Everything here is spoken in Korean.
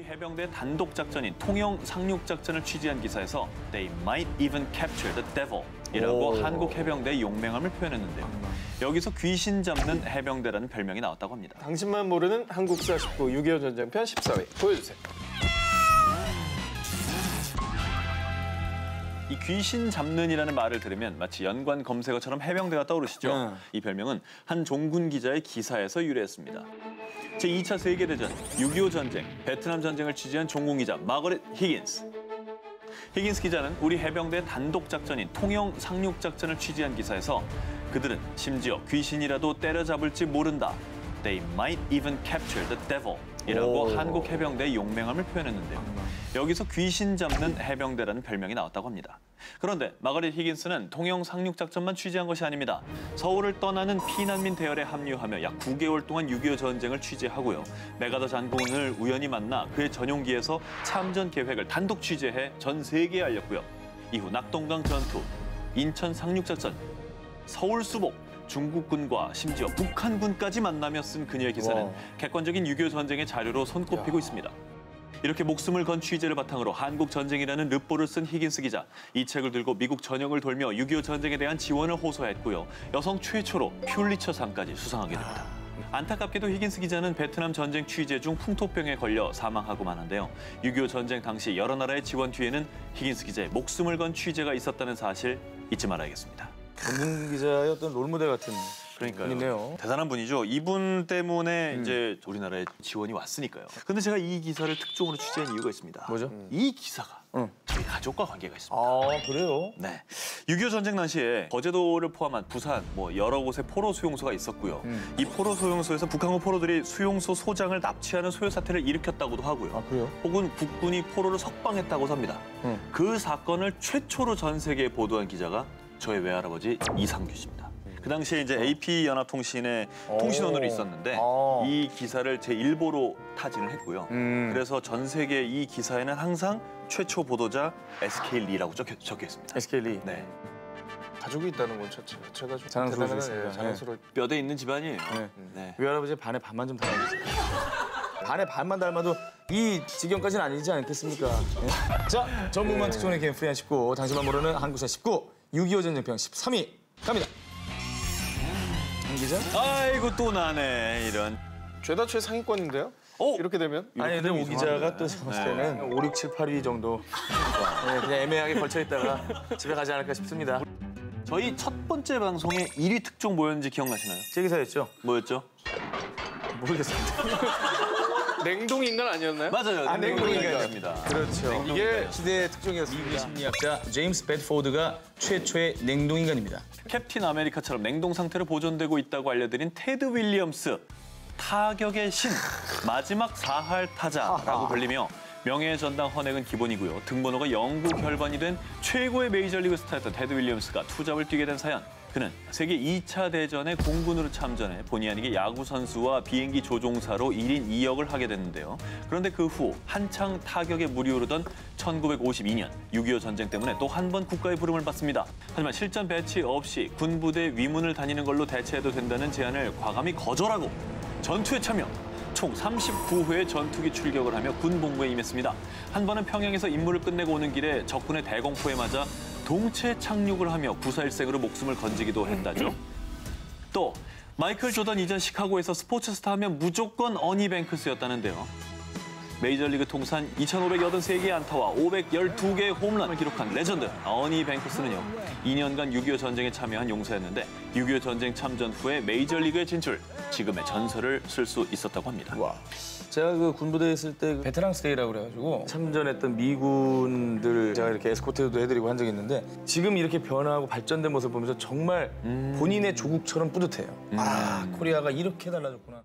우리 해병대 단독 작전인 통영 상륙 작전을 취재한 기사에서 They might even capture the devil 이라고 한국 해병대의 용맹함을 표현했는데요. 여기서 귀신 잡는 해병대라는 별명이 나왔다고 합니다. 당신만 모르는 한국사 19, 6.25 전쟁편 14회 보여주세요. 이 귀신 잡는이라는 말을 들으면 마치 연관 검색어처럼 해병대가 떠오르시죠? 이 별명은 한 종군 기자의 기사에서 유래했습니다. 제2차 세계대전, 6.25 전쟁, 베트남 전쟁을 취재한 전공 기자 마거릿 히긴스. 히긴스 기자는 우리 해병대 단독 작전인 통영 상륙 작전을 취재한 기사에서 그들은 심지어 귀신이라도 때려잡을지 모른다. They might even capture the devil. 이라고 한국 해병대의 용맹함을 표현했는데요. 여기서 귀신 잡는 해병대라는 별명이 나왔다고 합니다. 그런데 마거릿 히긴스는 통영 상륙작전만 취재한 것이 아닙니다. 서울을 떠나는 피난민 대열에 합류하며 약 9개월 동안 6.25 전쟁을 취재하고요. 메가더 장군을 우연히 만나 그의 전용기에서 참전 계획을 단독 취재해 전 세계에 알렸고요. 이후 낙동강 전투, 인천 상륙작전, 서울 수복, 중국군과 심지어 북한군까지 만나며 쓴 그녀의 기사는 객관적인 6.25 전쟁의 자료로 손꼽히고 있습니다. 이렇게 목숨을 건 취재를 바탕으로 한국 전쟁이라는 르포를 쓴 히긴스 기자. 이 책을 들고 미국 전역을 돌며 6.25 전쟁에 대한 지원을 호소했고요. 여성 최초로 퓰리처상까지 수상하게 됩니다. 안타깝게도 히긴스 기자는 베트남 전쟁 취재 중 풍토병에 걸려 사망하고 마는데요. 6.25 전쟁 당시 여러 나라의 지원 뒤에는 히긴스 기자의 목숨을 건 취재가 있었다는 사실 잊지 말아야겠습니다. 전문 기자의 어떤 롤모델 같은 분이네요. 대단한 분이죠. 이분 때문에 이제 우리나라에 지원이 왔으니까요. 근데 제가 이 기사를 특종으로 취재한 이유가 있습니다. 뭐죠? 이 기사가 저희 가족과 관계가 있습니다. 아, 그래요? 네. 6.25 전쟁 당시에 거제도를 포함한 부산 뭐 여러 곳에 포로 수용소가 있었고요. 이 포로 수용소에서 북한군 포로들이 수용소 소장을 납치하는 소요 사태를 일으켰다고도 하고요. 아, 그래요? 혹은 국군이 포로를 석방했다고도 합니다. 그 사건을 최초로 전 세계에 보도한 기자가 저의 외할아버지 이상규 씨입니다. 그 당시에 이제 AP 연합통신의 통신원으로 있었는데 이 기사를 제 일보로 타진을 했고요. 그래서 전 세계 이 기사에는 항상 최초 보도자 SK 리라고 적혀 있습니다. SK 리. 네. 가족이 있다는 건 자체가 좀 자랑스러웠어요. 자랑스러워. 뼈대 있는 집안이에요. 네. 네. 외할아버지 반에 반만 좀 닮아주세요. 반에 반만 닮아도 이 지경까지는 아니지 않겠습니까? 네. 자, 전국만 특종의 게임 프리한 19, 당신만 모르는 한국사 19. 6.25 전쟁편 13위 갑니다. 한 기자? 아이고 또 나네 이런. 죄다 최 상위권인데요? 오! 이렇게 되면? 아니 근데 오 기자가 또 봤을 때는 5, 6, 7, 8위 정도 네, 그냥 애매하게 걸쳐있다가 집에 가지 않을까 싶습니다. 저희 첫 번째 방송에 1위 특종 뭐였는지 기억나시나요? 제 기사였죠. 뭐였죠? 모르겠습니다. 냉동 인간 아니었나요? 맞아요. 아, 냉동 인간입니다. 그렇죠. 이게 시대의 특종이었습니다. 미국의 심리학자 제임스 베드포드가 최초의 냉동 인간입니다. 캡틴 아메리카처럼 냉동 상태로 보존되고 있다고 알려드린 테드 윌리엄스. 타격의 신, 마지막 사할 타자라고 불리며 명예의 전당 헌액은 기본이고요. 등번호가 09 혈반이 된 최고의 메이저리그 스타였던 테드 윌리엄스가 투잡을 뛰게 된 사연. 그는 세계 2차 대전에 공군으로 참전해 본의 아니게 야구선수와 비행기 조종사로 1인 2역을 하게 됐는데요. 그런데 그 후 한창 타격에 물이 오르던 1952년 6.25 전쟁 때문에 또 한 번 국가의 부름을 받습니다. 하지만 실전 배치 없이 군부대 위문을 다니는 걸로 대체해도 된다는 제안을 과감히 거절하고 전투에 참여. 총 39회의 전투기 출격을 하며 군 복무에 임했습니다. 한 번은 평양에서 임무를 끝내고 오는 길에 적군의 대공포에 맞아 동체 착륙을 하며 구사일생으로 목숨을 건지기도 했다죠. 또 마이클 조던 이전 시카고에서 스포츠스타 하면 무조건 어니 뱅크스였다는데요. 메이저리그 통산 2,583개의 안타와 512개의 홈런을 기록한 레전드 어니 뱅크스는요. 2년간 6.25 전쟁에 참여한 용사였는데 6.25 전쟁 참전 후에 메이저리그에 진출, 지금의 전설을 쓸 수 있었다고 합니다. 와. 제가 그 군부대에 있을 때 베테랑 스테이라고 그래가지고 참전했던 미군들 제가 이렇게 에스코트도 해드리고 한 적이 있는데 지금 이렇게 변화하고 발전된 모습을 보면서 정말 본인의 조국처럼 뿌듯해요. 아, 코리아가 이렇게 달라졌구나.